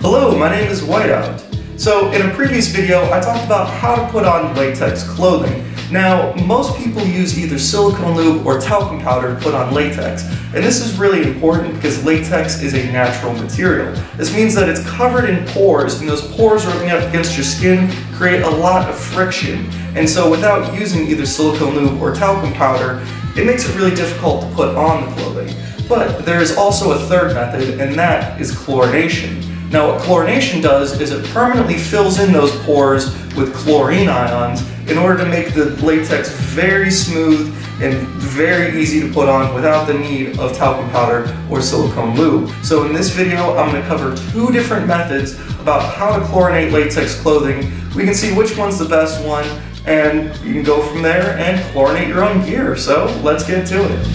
Hello, my name is Whiteout. So in a previous video, I talked about how to put on latex clothing. Now, most people use either silicone lube or talcum powder to put on latex, and this is really important because latex is a natural material. This means that it's covered in pores, and those pores rubbing up against your skin create a lot of friction. And so without using either silicone lube or talcum powder, it makes it really difficult to put on the clothing. But there is also a third method, and that is chlorination. Now, what chlorination does is it permanently fills in those pores with chlorine ions in order to make the latex very smooth and very easy to put on without the need of talcum powder or silicone lube. So in this video, I'm going to cover two different methods about how to chlorinate latex clothing. We can see which one's the best one, and you can go from there and chlorinate your own gear. So let's get to it.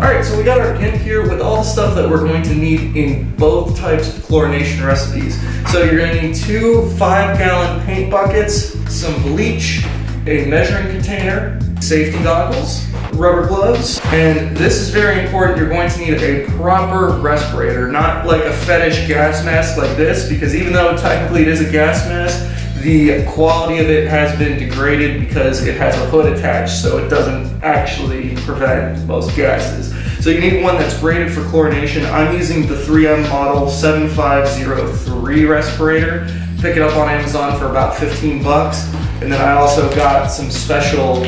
Alright, so we got our pin here with all the stuff that we're going to need in both types of chlorination recipes. So you're going to need two 5-gallon paint buckets, some bleach, a measuring container, safety goggles, rubber gloves, and this is very important, you're going to need a proper respirator, not like a fetish gas mask like this, because even though technically it is a gas mask, the quality of it has been degraded because it has a hood attached, so it doesn't actually prevent most gases. So you need one that's rated for chlorination. I'm using the 3M model 7503 respirator. Pick it up on Amazon for about 15 bucks. And then I also got some special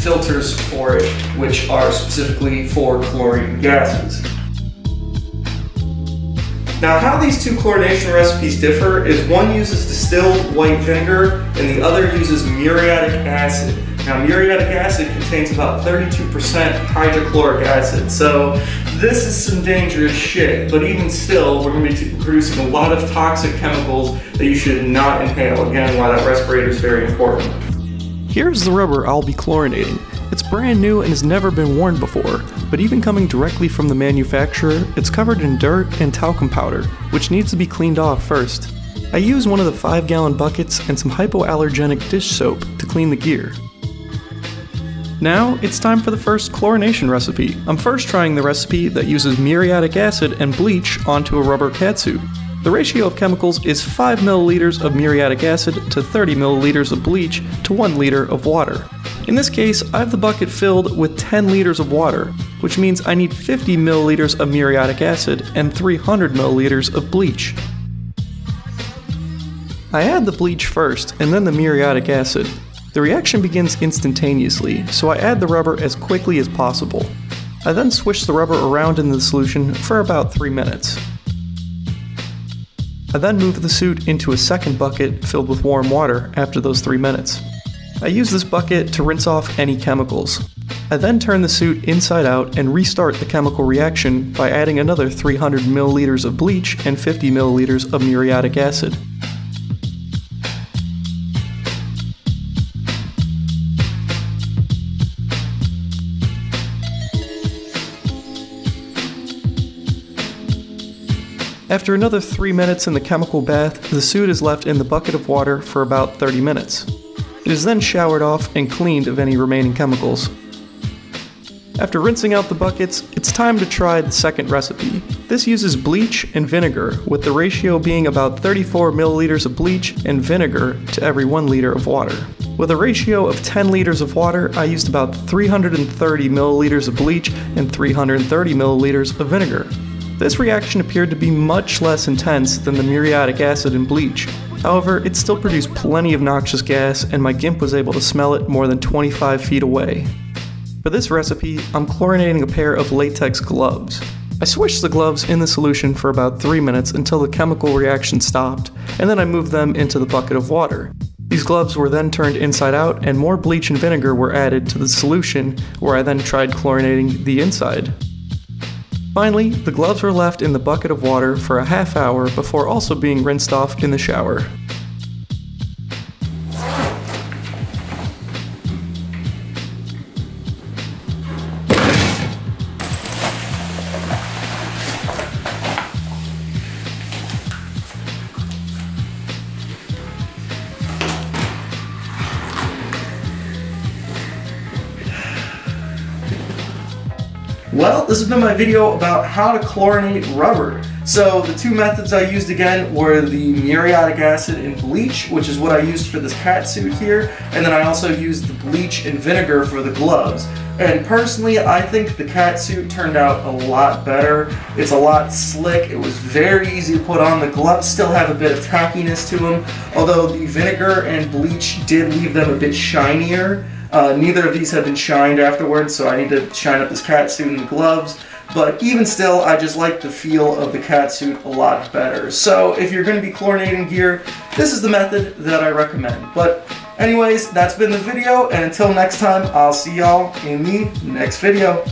filters for it, which are specifically for chlorine gases. Now, how these two chlorination recipes differ is one uses distilled white vinegar and the other uses muriatic acid. Now, muriatic acid contains about 32% hydrochloric acid, so this is some dangerous shit, but even still, we're going to be producing a lot of toxic chemicals that you should not inhale. Again, why that respirator is very important. Here's the rubber I'll be chlorinating. It's brand new and has never been worn before, but even coming directly from the manufacturer, it's covered in dirt and talcum powder, which needs to be cleaned off first. I use one of the 5-gallon buckets and some hypoallergenic dish soap to clean the gear. Now, it's time for the first chlorination recipe. I'm first trying the recipe that uses muriatic acid and bleach onto a rubber catsuit. The ratio of chemicals is 5 milliliters of muriatic acid to 30 milliliters of bleach to 1 liter of water. In this case, I have the bucket filled with 10 liters of water, which means I need 50 milliliters of muriatic acid and 300 milliliters of bleach. I add the bleach first and then the muriatic acid. The reaction begins instantaneously, so I add the rubber as quickly as possible. I then swish the rubber around in the solution for about 3 minutes. I then move the suit into a second bucket filled with warm water after those 3 minutes. I use this bucket to rinse off any chemicals. I then turn the suit inside out and restart the chemical reaction by adding another 300 milliliters of bleach and 50 milliliters of muriatic acid. After another 3 minutes in the chemical bath, the suit is left in the bucket of water for about 30 minutes. It is then showered off and cleaned of any remaining chemicals. After rinsing out the buckets, it's time to try the second recipe. This uses bleach and vinegar, with the ratio being about 34 milliliters of bleach and vinegar to every 1 liter of water. With a ratio of 10 liters of water, I used about 330 milliliters of bleach and 330 milliliters of vinegar. This reaction appeared to be much less intense than the muriatic acid and bleach. However, it still produced plenty of noxious gas, and my GIMP was able to smell it more than 25 feet away. For this recipe, I'm chlorinating a pair of latex gloves. I swished the gloves in the solution for about 3 minutes until the chemical reaction stopped, and then I moved them into the bucket of water. These gloves were then turned inside out, and more bleach and vinegar were added to the solution, where I then tried chlorinating the inside. Finally, the gloves were left in the bucket of water for a half hour before also being rinsed off in the shower. Well, this has been my video about how to chlorinate rubber. So the two methods I used again were the muriatic acid and bleach, which is what I used for this cat suit here, and then I also used the bleach and vinegar for the gloves. And personally, I think the cat suit turned out a lot better. It's a lot slick, it was very easy to put on. The gloves still have a bit of tackiness to them, although the vinegar and bleach did leave them a bit shinier. Neither of these have been shined afterwards, so I need to shine up this catsuit and the gloves. But even still, I just like the feel of the catsuit a lot better. So if you're going to be chlorinating gear, this is the method that I recommend. But anyways, that's been the video, and until next time, I'll see y'all in the next video.